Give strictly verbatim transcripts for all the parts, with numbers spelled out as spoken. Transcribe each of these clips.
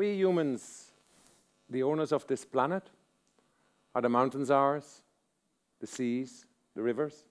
we humans the owners of this planet? Are the mountains ours, the seas, the rivers?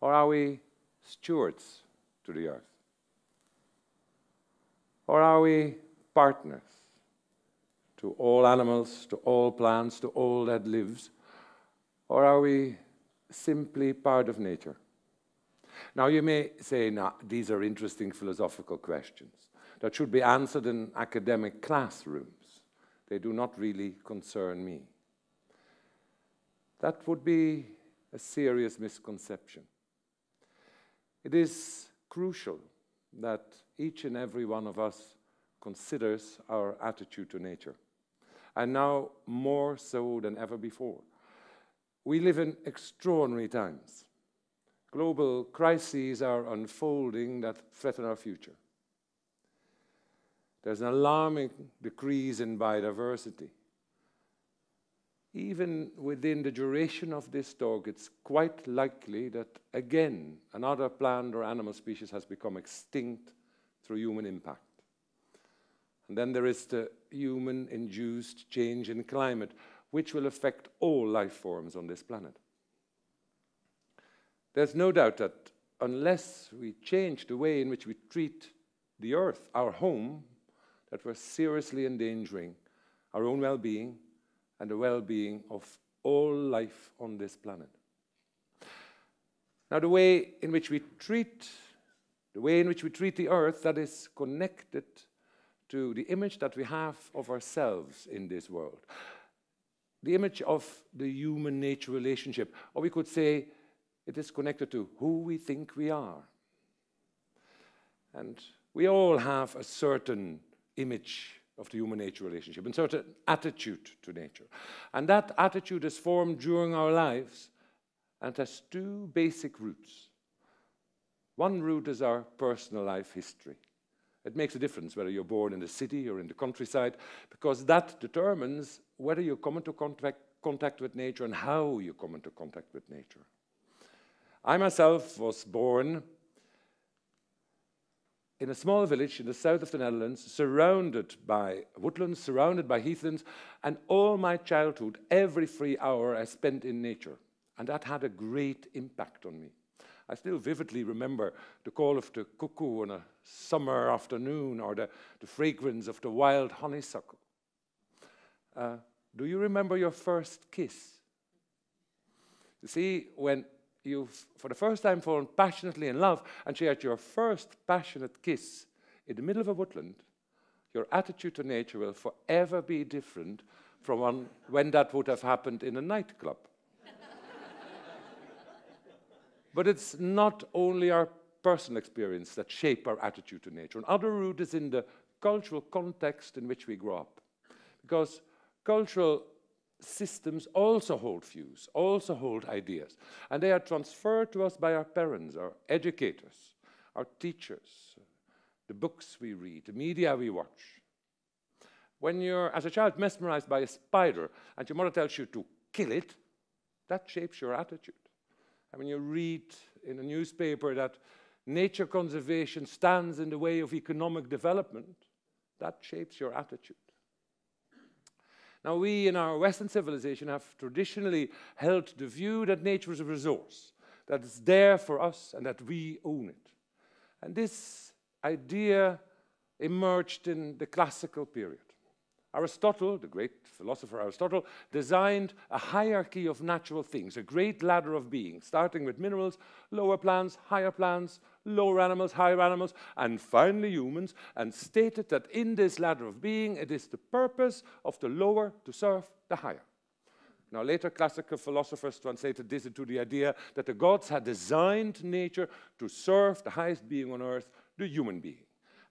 Or are we stewards to the earth? Or are we partners to all animals, to all plants, to all that lives? Or are we simply part of nature? Now you may say, "No, these are interesting philosophical questions that should be answered in academic classrooms. They do not really concern me." That would be a serious misconception. It is crucial that each and every one of us considers our attitude to nature, and now more so than ever before. We live in extraordinary times. Global crises are unfolding that threaten our future. There's an alarming decrease in biodiversity. Even within the duration of this talk, it's quite likely that, again, another plant or animal species has become extinct through human impact. And then there is the human-induced change in climate, which will affect all life forms on this planet. There's no doubt that unless we change the way in which we treat the Earth, our home, that we're seriously endangering our own well-being and the well-being of all life on this planet. Now, the way in which we treat, the way in which we treat the Earth, that is connected to the image that we have of ourselves in this world. The image of the human-nature relationship, or we could say it is connected to who we think we are. And we all have a certain image of the human-nature relationship, a certain attitude to nature. And that attitude is formed during our lives and has two basic roots. One root is our personal life history. It makes a difference whether you're born in the city or in the countryside, because that determines whether you come into contact, contact with nature and how you come into contact with nature. I myself was born in a small village in the south of the Netherlands, surrounded by woodlands, surrounded by heathlands, and all my childhood, every free hour I spent in nature. And that had a great impact on me. I still vividly remember the call of the cuckoo on a summer afternoon, or the, the fragrance of the wild honeysuckle. Uh, do you remember your first kiss? You see, when you've for the first time fallen passionately in love and shared your first passionate kiss in the middle of a woodland, your attitude to nature will forever be different from one when that would have happened in a nightclub. But it's not only our personal experience that shape our attitude to nature. Another root is in the cultural context in which we grow up, because cultural systems also hold views, also hold ideas, and they are transferred to us by our parents, our educators, our teachers, the books we read, the media we watch. When you're, as a child, mesmerized by a spider and your mother tells you to kill it, that shapes your attitude. I mean, you read in a newspaper that nature conservation stands in the way of economic development. That shapes your attitude. Now, we in our Western civilization have traditionally held the view that nature is a resource, that it's there for us and that we own it. And this idea emerged in the classical period. Aristotle, the great philosopher Aristotle, designed a hierarchy of natural things, a great ladder of being, starting with minerals, lower plants, higher plants, lower animals, higher animals, and finally humans, and stated that in this ladder of being, it is the purpose of the lower to serve the higher. Now, later classical philosophers translated this into the idea that the gods had designed nature to serve the highest being on earth, the human being.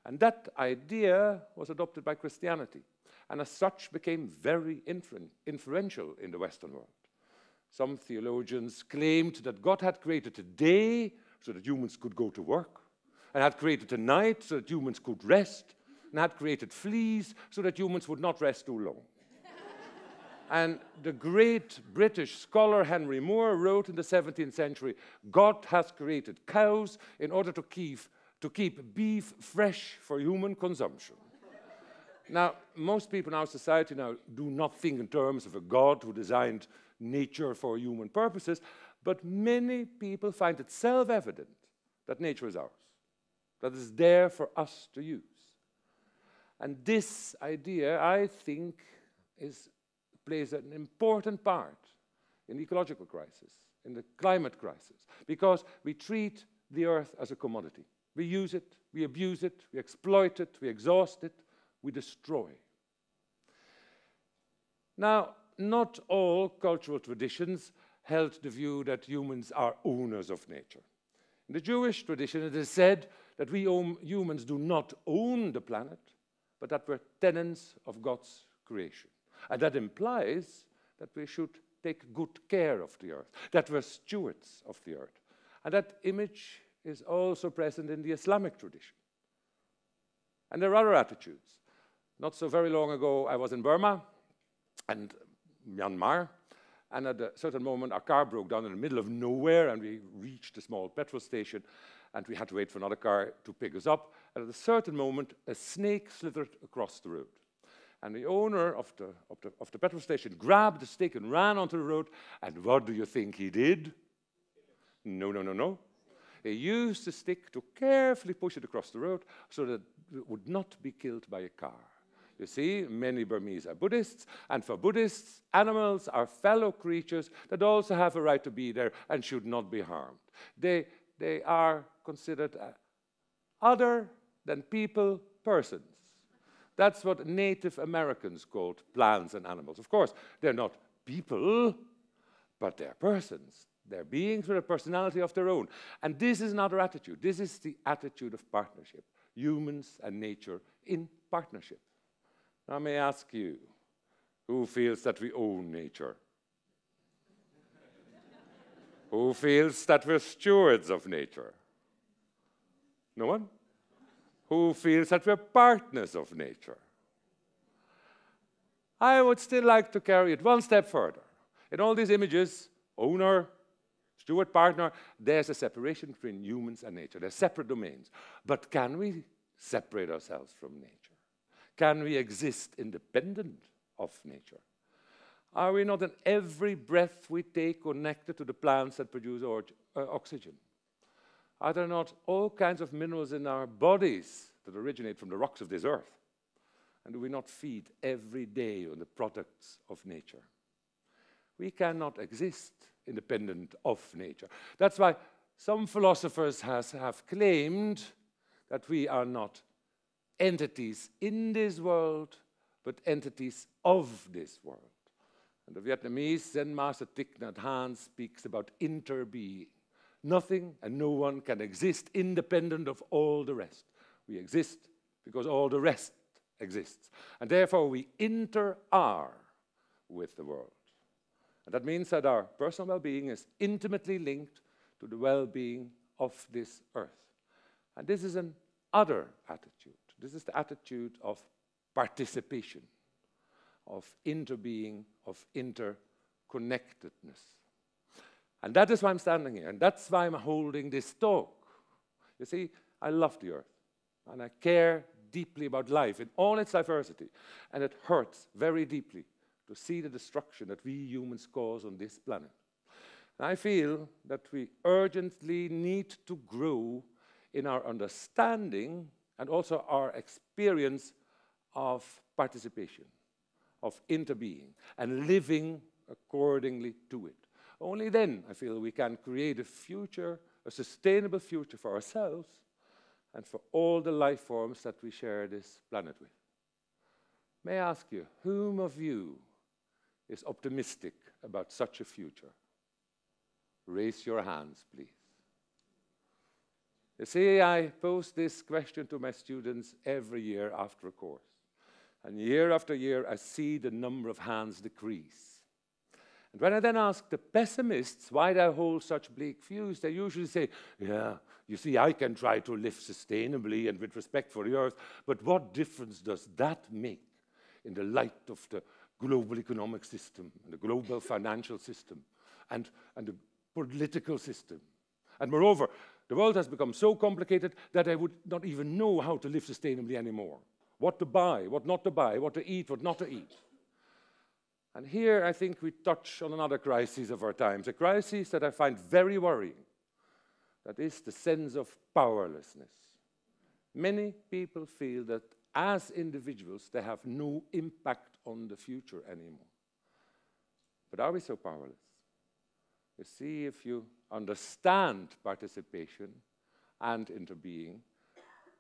And that idea was adopted by Christianity, and as such became very influential in the Western world. Some theologians claimed that God had created a day so that humans could go to work, and had created a night so that humans could rest, and had created fleas so that humans would not rest too long. And the great British scholar Henry Moore wrote in the seventeenth century, "God has created cows in order to keep, to keep beef fresh for human consumption." Now, most people in our society now do not think in terms of a God who designed nature for human purposes, but many people find it self-evident that nature is ours, that it's there for us to use. And this idea, I think, is, plays an important part in the ecological crisis, in the climate crisis, because we treat the earth as a commodity. We use it, we abuse it, we exploit it, we exhaust it, we destroy. Now, not all cultural traditions held the view that humans are owners of nature. In the Jewish tradition, it is said that we humans do not own the planet, but that we're tenants of God's creation. And that implies that we should take good care of the earth, that we're stewards of the earth. And that image is also present in the Islamic tradition. And there are other attitudes. Not so very long ago, I was in Burma and Myanmar, and at a certain moment, our car broke down in the middle of nowhere, and we reached a small petrol station, and we had to wait for another car to pick us up. And at a certain moment, a snake slithered across the road. And the owner of the, of the, of the petrol station grabbed the snake and ran onto the road, and what do you think he did? No, no, no, no. He used the stick to carefully push it across the road so that it would not be killed by a car. You see, many Burmese are Buddhists, and for Buddhists, animals are fellow creatures that also have a right to be there and should not be harmed. They, they are considered other than people persons. That's what Native Americans called plants and animals. Of course, they're not people, but they're persons. They're beings with a personality of their own. And this is another attitude. This is the attitude of partnership. Humans and nature in partnership. Now, may I ask you, who feels that we own nature? Who feels that we're stewards of nature? No one? Who feels that we're partners of nature? I would still like to carry it one step further. In all these images, owner, steward, partner, there's a separation between humans and nature. They're separate domains. But can we separate ourselves from nature? Can we exist independent of nature? Are we not in every breath we take connected to the plants that produce or, uh, oxygen? Are there not all kinds of minerals in our bodies that originate from the rocks of this earth? And do we not feed every day on the products of nature? We cannot exist independent of nature. That's why some philosophers has, have claimed that we are not entities in this world, but entities of this world. And the Vietnamese Zen master Thich Nhat Hanh speaks about interbeing. Nothing and no one can exist independent of all the rest. We exist because all the rest exists. And therefore we inter-are with the world. And that means that our personal well-being is intimately linked to the well-being of this earth. And this is an other attitude. This is the attitude of participation, of interbeing, of interconnectedness. And that is why I'm standing here, and that's why I'm holding this talk. You see, I love the earth, and I care deeply about life in all its diversity, and it hurts very deeply to see the destruction that we humans cause on this planet. And I feel that we urgently need to grow in our understanding and also our experience of participation, of interbeing, and living accordingly to it. Only then, I feel, we can create a future, a sustainable future for ourselves and for all the life forms that we share this planet with. May I ask you, whom of you is optimistic about such a future? Raise your hands, please. You see, I pose this question to my students every year after a course. And year after year, I see the number of hands decrease. And when I then ask the pessimists why they hold such bleak views, they usually say, yeah, you see, I can try to live sustainably and with respect for the earth, but what difference does that make in the light of the global economic system, and the global financial system, and, and the political system? And moreover, the world has become so complicated that I would not even know how to live sustainably anymore. what to buy, what not to buy, what to eat, what not to eat. And here I think we touch on another crisis of our times, a crisis that I find very worrying. That is the sense of powerlessness. Many people feel that as individuals they have no impact on the future anymore. But are we so powerless? You see, if you understand participation and interbeing,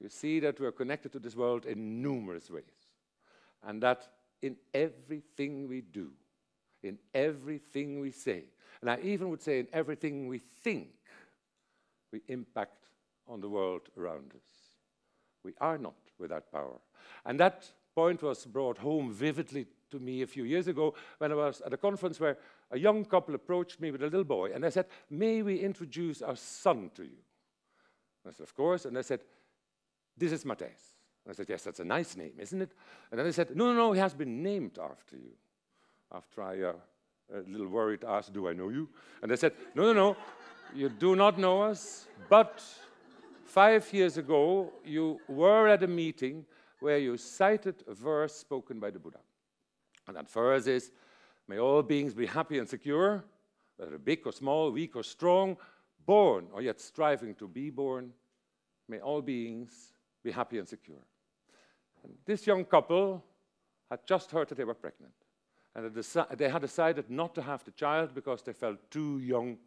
you see that we are connected to this world in numerous ways, and that in everything we do, in everything we say, and I even would say in everything we think, we impact on the world around us. We are not without power. And that point was brought home vividly to me a few years ago when I was at a conference where a young couple approached me with a little boy, and they said, "May we introduce our son to you?" And I said, "Of course." And they said, "This is Matthijs." And I said, "Yes, that's a nice name, isn't it?" And then they said, "No, no, no, he has been named after you." After I, uh, a little worried, asked, "Do I know you?" And they said, "No, no, no. You do not know us, but five years ago, you were at a meeting where you cited a verse spoken by the Buddha. And that verse is, 'May all beings be happy and secure, whether big or small, weak or strong, born or yet striving to be born. May all beings be happy and secure.'" And this young couple had just heard that they were pregnant. And they had decided not to have the child because they felt too young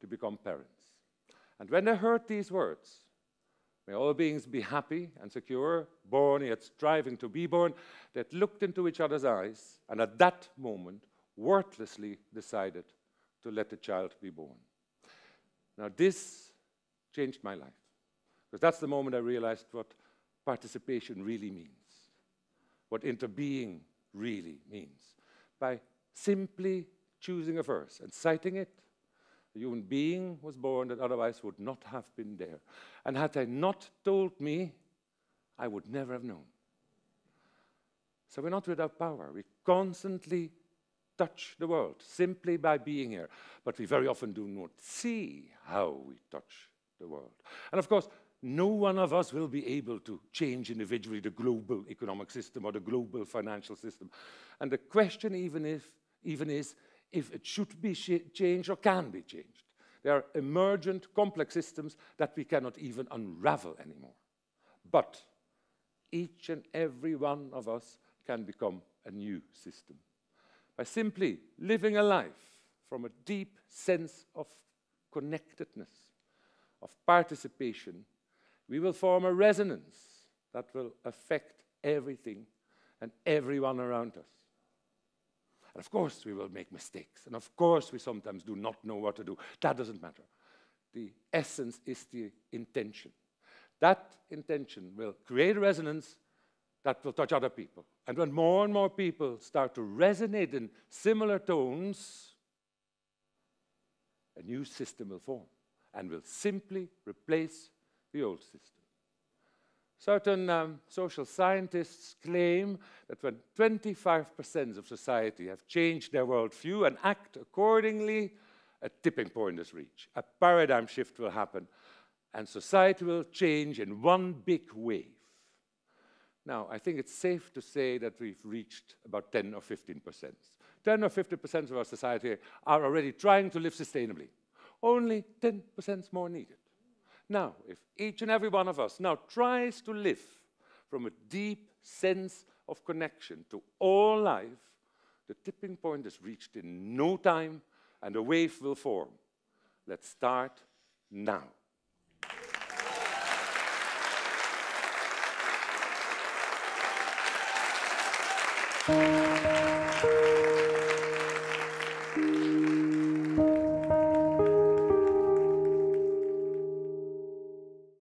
to become parents. And when they heard these words, "May all beings be happy and secure, born yet striving to be born," they looked into each other's eyes and at that moment wordlessly decided to let the child be born. Now this changed my life, because that's the moment I realized what participation really means, what interbeing really means. By simply choosing a verse and citing it, a human being was born that otherwise would not have been there. And had they not told me, I would never have known. So we're not without power. We constantly touch the world simply by being here. But we very often do not see how we touch the world. And of course, no one of us will be able to change individually the global economic system or the global financial system. And the question even, if, even is, if it should be changed or can be changed. There are emergent, complex systems that we cannot even unravel anymore. But each and every one of us can become a new system by simply living a life from a deep sense of connectedness, of participation. We will form a resonance that will affect everything and everyone around us. And of course we will make mistakes, and of course we sometimes do not know what to do. That doesn't matter. The essence is the intention. That intention will create a resonance that will touch other people. And when more and more people start to resonate in similar tones, a new system will form and will simply replace the old system. Certain um, social scientists claim that when twenty-five percent of society have changed their worldview and act accordingly, a tipping point is reached. A paradigm shift will happen, and society will change in one big wave. Now, I think it's safe to say that we've reached about ten or fifteen percent. ten or fifty percent of our society are already trying to live sustainably. Only ten percent more needed. Now, if each and every one of us now tries to live from a deep sense of connection to all life, the tipping point is reached in no time and a wave will form. Let's start now.